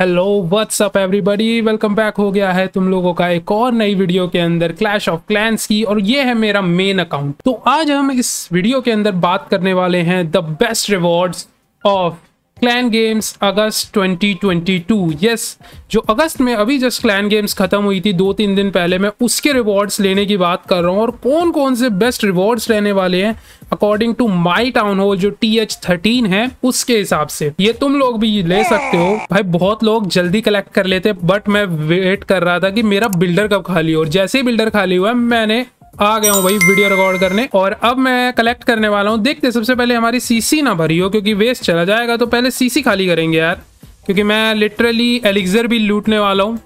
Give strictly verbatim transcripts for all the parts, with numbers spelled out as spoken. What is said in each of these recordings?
Hello what's up everybody, welcome back हो गया है तुम लोगों का एक और नई वीडियो के अंदर क्लैश ऑफ क्लैंस की। और ये है मेरा मेन अकाउंट। तो आज हम इस वीडियो के अंदर बात करने वाले हैं the best rewards of clan games August twenty twenty two. Yes, जो अगस्त में अभी जस्ट क्लैन गेम्स ख़त्म हुई थी दो तीन दिन पहले, मैं उसके रिवॉर्ड्स लेने की बात कर रहा हूँ और कौन कौन से बेस्ट रिवॉर्ड्स रहने वाले हैं according to my town hall जो टी एच थर्टीन है उसके हिसाब से। ये तुम लोग भी ले सकते हो भाई। बहुत लोग जल्दी कलेक्ट कर लेते, बट मैं वेट कर रहा था कि मेरा बिल्डर कब खाली हो, और जैसे ही बिल्डर खाली हुआ मैंने आ गया हूँ भाई वीडियो रिकॉर्ड करने, और अब मैं कलेक्ट करने वाला हूँ। देखते सबसे पहले हमारी सीसी ना भरी हो क्योंकि वेस्ट चला जाएगा, तो पहले सीसी खाली करेंगे यार, क्योंकि मैं लिटरली एलिक्सर भी लूटने वाला हूँ।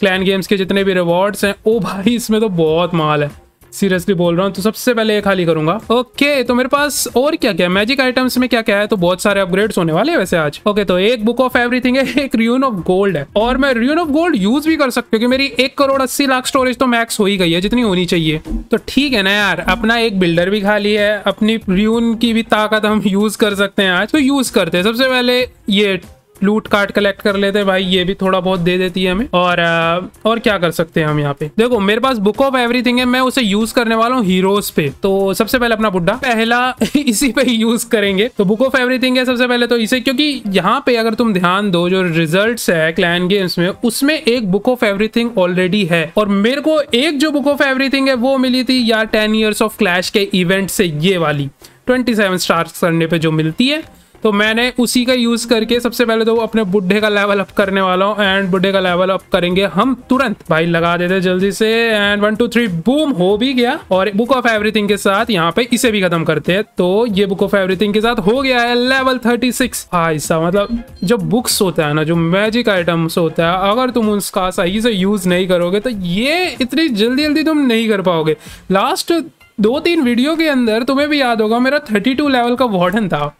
क्लैन गेम्स के जितने भी रिवॉर्ड्स हैं, ओ भाई इसमें तो बहुत माल है, सीरियसली बोल रहा हूँ। तो सबसे पहले ये खाली करूंगा। ओके, तो मेरे पास और क्या क्या है मैजिक आइटम्स में, क्या क्या है, तो बहुत सारे अपग्रेड्स होने वाले हैं वैसे आज। ओके, तो एक बुक ऑफ एवरीथिंग है, एक रियून ऑफ गोल्ड है, और मैं रियून ऑफ गोल्ड यूज भी कर सकता हूँ क्योंकि मेरी एक करोड़ अस्सी लाख स्टोरेज तो मैक्स हो ही गई है जितनी होनी चाहिए। तो ठीक है ना यार, अपना एक बिल्डर भी खाली है, अपनी रियून की भी ताकत हम यूज कर सकते हैं आज, तो यूज करते हैं। सबसे पहले ये लूट कार्ड कलेक्ट कर लेते हैं भाई, ये भी थोड़ा बहुत दे देती है हमें। और आ, और क्या कर सकते हैं हम यहाँ पे, देखो मेरे पास बुक ऑफ एवरीथिंग है, मैं उसे यूज करने वाला हूँ हीरोज पे। तो सबसे पहले अपना बुड्ढा पहला इसी पे ही यूज करेंगे। तो बुक ऑफ एवरीथिंग है सबसे पहले तो इसे, क्योंकि यहाँ पे अगर तुम ध्यान दो जो रिजल्ट है क्लैन गेम्स में उसमें एक बुक ऑफ एवरीथिंग ऑलरेडी है, और मेरे को एक जो बुक ऑफ एवरीथिंग है वो मिली थी यार टेन ईयर्स ऑफ क्लैश के इवेंट से, ये वाली ट्वेंटी सेवन स्टार्स करने पे जो मिलती है। तो मैंने उसी का यूज़ करके सबसे पहले तो अपने बुड्ढे का लेवल अप करने वाला हूँ, एंड बुड्ढे का लेवल अप करेंगे हम तुरंत भाई, लगा देते जल्दी से, and one two three boom हो भी गया। और बुक ऑफ एवरीथिंग के साथ यहाँ पे इसे भी खत्म करते हैं। तो ये बुक ऑफ एवरीथिंग के साथ हो गया है लेवल थर्टी सिक्स। भाई साहब, मतलब जो बुक्स होता है ना, जो मैजिक आइटम्स होता है, अगर तुम उसका सही से यूज नहीं करोगे तो ये इतनी जल्दी जल्दी तुम नहीं कर पाओगे। लास्ट दो तीन वीडियो के अंदर तुम्हें भी याद होगा मेरा थर्टी टू लेवल का वार्डन था,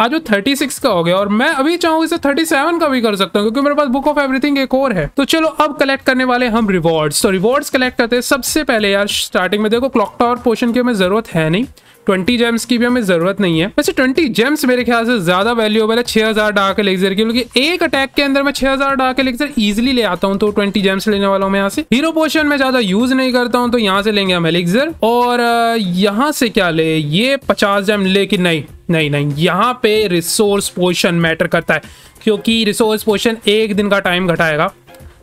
आज वो थर्टी सिक्स का हो गया, और मैं अभी चाहूँ इसे थर्टी सेवन का भी कर सकता हूँ क्योंकि मेरे पास बुक ऑफ एवरीथिंग एक और है। तो चलो अब कलेक्ट करने वाले हम रिवॉर्ड्स। तो रिवॉर्ड्स कलेक्ट करते हैं सबसे पहले यार। स्टार्टिंग में देखो क्लॉक टावर पोर्शन की हमें ज़रूरत है नहीं, ट्वेंटी जेम्स की भी हमें ज़रूरत नहीं है। वैसे ट्वेंटी जेम्स मेरे ख्याल से ज़्यादा वैल्यूएबल है सिक्स थाउज़ेंड डार्क एलिक्सर की, क्योंकि एक अटैक के अंदर मैं six thousand dark elixir easily ले आता हूँ। तो ट्वेंटी जेम्स लेने वाला हूँ मैं यहाँ से। हीरो पोशन में ज़्यादा यूज़ नहीं करता हूँ, तो यहाँ से लेंगे हम एलिक्सर, और यहाँ से क्या ले, ये पचास जेम ले कि नहीं नहीं नहीं यहाँ पे रिसोर्स पोशन मैटर करता है क्योंकि रिसोर्स पोशन एक दिन का टाइम घटाएगा।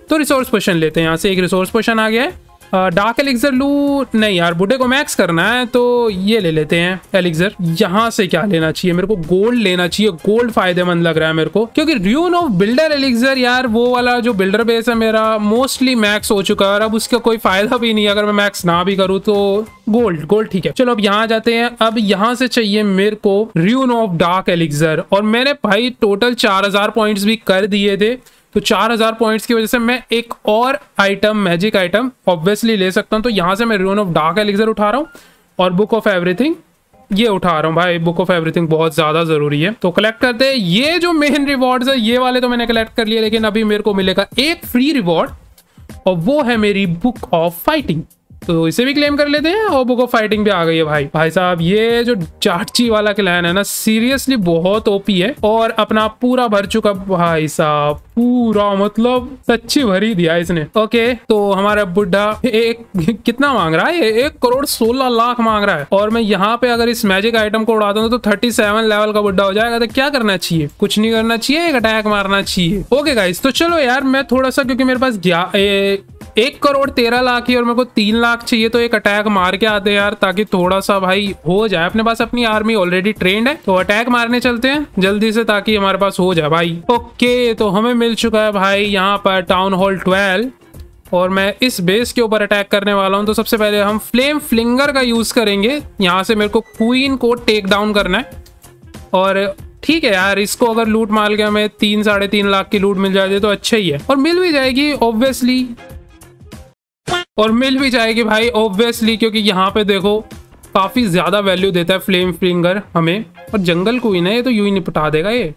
तो रिसोर्स पोशन लेते हैं यहाँ से, एक रिसोर्स पोशन आ गया है। डार्क एलिक्सर लूँ नहीं यार, बुड्ढे को मैक्स करना है, तो ये ले लेते हैं एलिक्सर। यहाँ से क्या लेना चाहिए मेरे को, गोल्ड लेना चाहिए, गोल्ड फायदेमंद लग रहा है मेरे को, क्योंकि ड्यून ऑफ बिल्डर एलिक्सर यार वो वाला जो बिल्डर बेस है मेरा मोस्टली मैक्स हो चुका है, और अब उसका कोई फायदा भी नहीं है अगर मैं मैक्स ना भी करूँ। तो गोल्ड गोल्ड ठीक है। चलो अब यहाँ जाते हैं। अब यहाँ से चाहिए मेरे को ड्यून ऑफ डार्क एलिक्सर, और मैंने भाई टोटल चार हजार पॉइंट्स भी कर दिए थे, तो चार हज़ार पॉइंट्स की वजह से मैं एक और आइटम मैजिक आइटम ऑब्वियसली ले सकता हूं। तो यहां से मैं रियून ऑफ डार्क एलिक्सर उठा रहा हूं, और बुक ऑफ एवरीथिंग ये उठा रहा हूं भाई। बुक ऑफ एवरीथिंग बहुत ज़्यादा ज़रूरी है, तो कलेक्ट करते हैं। ये जो मेन रिवॉर्ड्स है ये वाले तो मैंने कलेक्ट कर लिए, लेकिन अभी मेरे को मिलेगा एक फ्री रिवॉर्ड, और वो है मेरी बुक ऑफ फाइटिंग। तो इसे भी क्लेम कर लेते हैं, और बुक ऑफ फाइटिंग भी आ गई है भाई। भाई साहब, ये जो चाटची वाला क्लैन है ना, सीरियसली बहुत ओपी है, और अपना पूरा भर चुका भाई साहब, पूरा मतलब सच्ची भरी दिया इसने। ओके, तो हमारा बुड्ढा एक कितना मांग रहा है, एक करोड़ सोलह लाख मांग रहा है, और मैं यहाँ पे अगर इस मैजिक आइटम को उड़ा दूँ तो थर्टी सेवन लेवल का बुड्ढा हो जाएगा। तो क्या करना चाहिए, कुछ नहीं करना चाहिए, एक अटैक मारना चाहिए। ओके गाइस, तो चलो यार मैं थोड़ा सा, क्योंकि मेरे पास एक करोड़ तेरह लाख ही और मेरे को तीन लाख चाहिए, तो एक अटैक मार के आते हैं यार, ताकि थोड़ा सा भाई हो जाए। अपने पास अपनी आर्मी ऑलरेडी ट्रेंड है, तो अटैक मारने चलते हैं जल्दी से ताकि हमारे पास हो जाए भाई। ओके, तो हमें मिल चुका है भाई यहाँ पर टाउन हॉल ट्वेल्व, और मैं इस बेस के ऊपर अटैक करने वाला हूँ। तो सबसे पहले हम फ्लेम फ्लिंगर का यूज करेंगे। यहाँ से मेरे को क्वीन को टेक डाउन करना है, और ठीक है यार, इसको अगर लूट मार के हमें तीन साढ़े तीन लाख की लूट मिल जाती तो अच्छा ही है, और मिल भी जाएगी ऑब्वियसली, और मिल भी जाएगी भाई ऑब्वियसली, क्योंकि यहाँ पे देखो काफ़ी ज़्यादा वैल्यू देता है फ्लेम फिंगर हमें। और जंगल क्वीन है ये, तो यूं ही निपटा देगा ये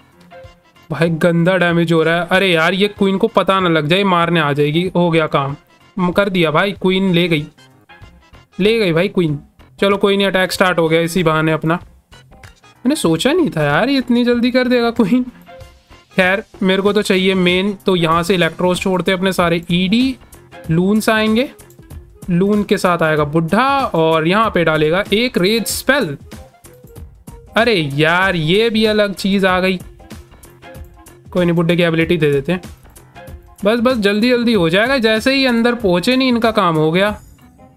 भाई। गंदा डैमेज हो रहा है। अरे यार, ये क्वीन को पता ना लग जाए, मारने आ जाएगी। हो गया काम, कर दिया भाई, क्वीन ले गई ले गई भाई क्वीन। चलो कोई नहीं, अटैक स्टार्ट हो गया इसी बहाने अपना। मैंने सोचा नहीं था यार ये इतनी जल्दी कर देगा क्वीन। खैर मेरे को तो चाहिए मेन, तो यहाँ से इलेक्ट्रोस छोड़ते अपने सारे ईडी, लून्स आएंगे, लून के साथ आएगा बुढ़ा और यहाँ पे डालेगा एक रेज स्पेल। अरे यार ये भी अलग चीज़ आ गई, कोई नहीं बुढ़े की एबिलिटी दे देते हैं। बस बस जल्दी जल्दी हो जाएगा, जैसे ही अंदर पहुँचे नहीं इनका काम हो गया।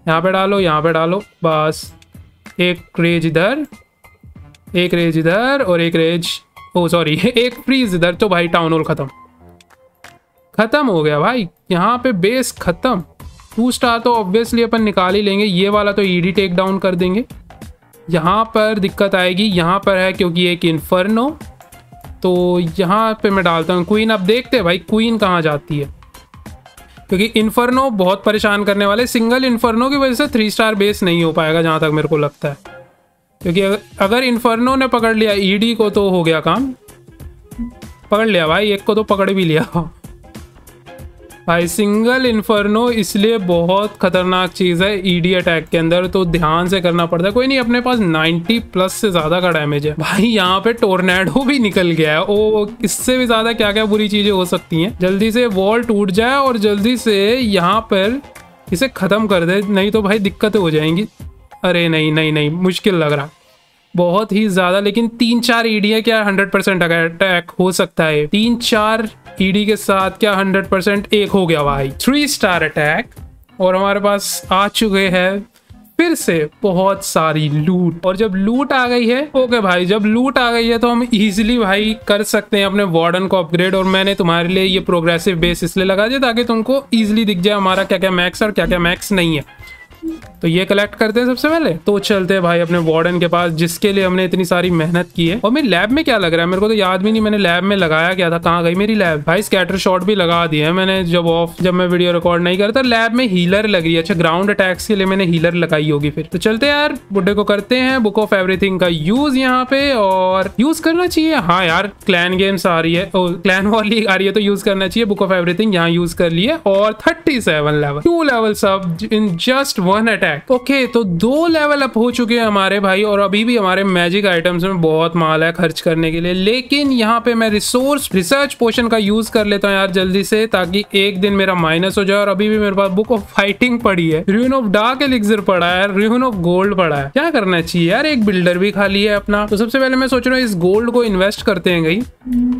यहाँ पे डालो, यहाँ पे डालो, बस एक रेज इधर, एक रेज इधर और एक रेज, ओ सॉरी एक फ्रीज इधर। तो भाई टाउन हॉल ख़त्म, ख़त्म हो गया भाई। यहाँ पे बेस ख़त्म, टू स्टार तो ऑब्वियसली अपन निकाल ही लेंगे। ये वाला तो ईडी टेक डाउन कर देंगे। यहाँ पर दिक्कत आएगी, यहाँ पर है क्योंकि एक इन्फर्नो, तो यहाँ पे मैं डालता हूँ क्वीन। अब देखते हैं भाई क्वीन कहाँ जाती है, क्योंकि इन्फर्नो बहुत परेशान करने वाले। सिंगल इन्फर्नो की वजह से थ्री स्टार बेस नहीं हो पाएगा जहाँ तक मेरे को लगता है, क्योंकि अगर, अगर इन्फर्नो ने पकड़ लिया ईडी को तो हो गया काम। पकड़ लिया भाई, एक को तो पकड़ भी लिया भाई। सिंगल इन्फर्नो इसलिए बहुत ख़तरनाक चीज़ है ईडी अटैक के अंदर, तो ध्यान से करना पड़ता है। कोई नहीं, अपने पास नाइन्टी प्लस से ज़्यादा का डैमेज है भाई। यहाँ पे टोर्नेडो भी निकल गया है, ओ इससे भी ज़्यादा क्या क्या बुरी चीज़ें हो सकती हैं। जल्दी से वॉल टूट जाए और जल्दी से यहाँ पर इसे ख़त्म कर दे, नहीं तो भाई दिक्कतें हो जाएंगी। अरे नहीं नहीं नहीं, मुश्किल लग रहा बहुत ही ज़्यादा। लेकिन तीन चार ईडी है, क्या हंड्रेड परसेंट अटैक हो सकता है? तीन चार ईडी के साथ क्या हंड्रेड परसेंट एक हो गया भाई। थ्री स्टार अटैक और हमारे पास आ चुके हैं फिर से बहुत सारी लूट। और जब लूट आ गई है, ओके भाई जब लूट आ गई है तो हम इजीली भाई कर सकते हैं अपने वार्डन को अपग्रेड। और मैंने तुम्हारे लिए ये प्रोग्रेसिव बेस इसलिए लगा दिया ताकि तुमको ईजिली दिख जाए हमारा क्या क्या मैक्स और क्या क्या मैक्स नहीं है। तो ये कलेक्ट करते हैं सबसे पहले, तो चलते हैं भाई अपने वार्डन के पास जिसके लिए हमने इतनी सारी मेहनत की है। और मेरी लैब में क्या लग रहा है मेरे को तो याद भी नहीं, मैंने लैब में लगाया क्या था, कहाँ गई मेरी लैब भाई। स्कैटर शॉट भी लगा दिया है मैंने, जब ऑफ जब मैं वीडियो रिकॉर्ड नहीं करता। लैब में हीलर लग रही है, अच्छा ग्राउंड अटैक्स के लिए मैंने हीलर लगाई होगी। फिर तो चलते यार बुड्ढे को करते हैं बुक ऑफ एवरीथिंग का यूज यहाँ पे, और यूज करना चाहिए। हाँ यार क्लैन गेम्स आ रही है, क्लैन वॉर लीग आ रही है, तो यूज करना चाहिए बुक ऑफ एवरीथिंग। यहाँ यूज कर लिए और thirty seven level two levels up in just one attack. Okay तो दो लेवल अप हो चुके हैं हमारे भाई, और अभी भी हमारे मैजिक आइटम्स में बहुत माल है खर्च करने के लिए। लेकिन यहाँ पे मैं रिसोर्स रिसर्च पोशन का यूज कर लेता हूँ यार जल्दी से, ताकि एक दिन मेरा माइनस हो जाए। और अभी भी मेरे पास बुक ऑफ फाइटिंग पड़ी है, र्यून ऑफ डार्क एलिक्सर पड़ा है, र्यून ऑफ गोल्ड पड़ा है। क्या करना चाहिए यार, एक बिल्डर भी खाली है अपना। तो सबसे पहले मैं सोच रहा हूँ इस गोल्ड को इन्वेस्ट करते हैं। गई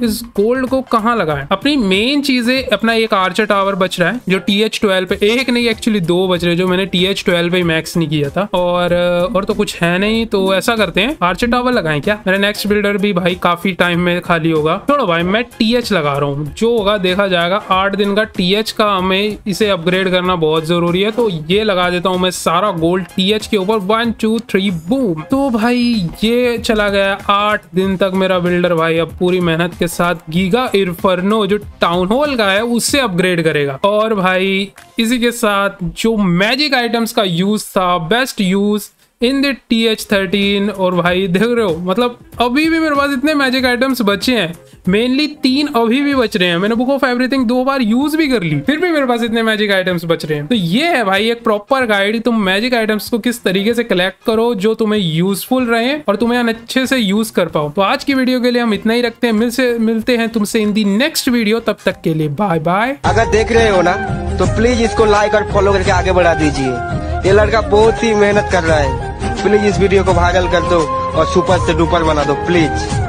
इस गोल्ड को कहाँ लगाए? अपनी मेन चीजें, अपना एक आर्चर टावर बच रहा है जो टी एच ट्वेल्व पे, एक नहीं एक्चुअली दो बच रहे जो मैंने टी एच ट्वेल्व पे मैक्स नहीं किया था। और और तो कुछ है नहीं, तो ऐसा करते हैं आर्चर टावर लगाएं। क्या मेरा नेक्स्ट बिल्डर भी भाई काफी टाइम में खाली होगा? छोड़ो भाई मैं टीएच लगा रहा हूँ, जो होगा देखा जाएगा। आठ दिन का टीएच का हमें इसे अपग्रेड करना बहुत जरूरी है, तो ये लगा देता हूँ मैं सारा गोल्ड टीएच के ऊपर। One two three boom. तो भाई ये चला गया, आठ दिन तक मेरा बिल्डर भाई अब पूरी मेहनत के साथ गीगा इन्फर्नो जो टाउन हॉल का है उससे अपग्रेड करेगा। और भाई इसी के साथ जो मैजिक आइटम्स का यूज था, best use in the T H thirteen. और भाई देख रहे हो मतलब अभी भी मेरे पास इतने मैजिक आइटम्स बचे हैं, मेनली तीन अभी भी बच रहे हैं। मैंने बुक ऑफ एवरीथिंग दो बार यूज भी कर ली, फिर भी मेरे पास इतने मैजिक आइटम्स बच रहे हैं। तो ये है भाई एक प्रॉपर गाइड, तुम मैजिक आइटम्स को किस तरीके से कलेक्ट करो जो तुम्हें यूजफुल रहे और तुम्हें अच्छे से यूज कर पाओ। तो आज की वीडियो के लिए हम इतना ही रखते हैं, मिल से, मिलते हैं तुमसे इन दी नेक्स्ट वीडियो। तब तक के लिए बाय बाय। अगर देख रहे हो ना तो प्लीज इसको लाइक और फॉलो करके आगे बढ़ा दीजिए। ये लड़का बहुत ही मेहनत कर रहा है, प्लीज इस वीडियो को वायरल कर दो और सुपर से डुपर बना दो प्लीज।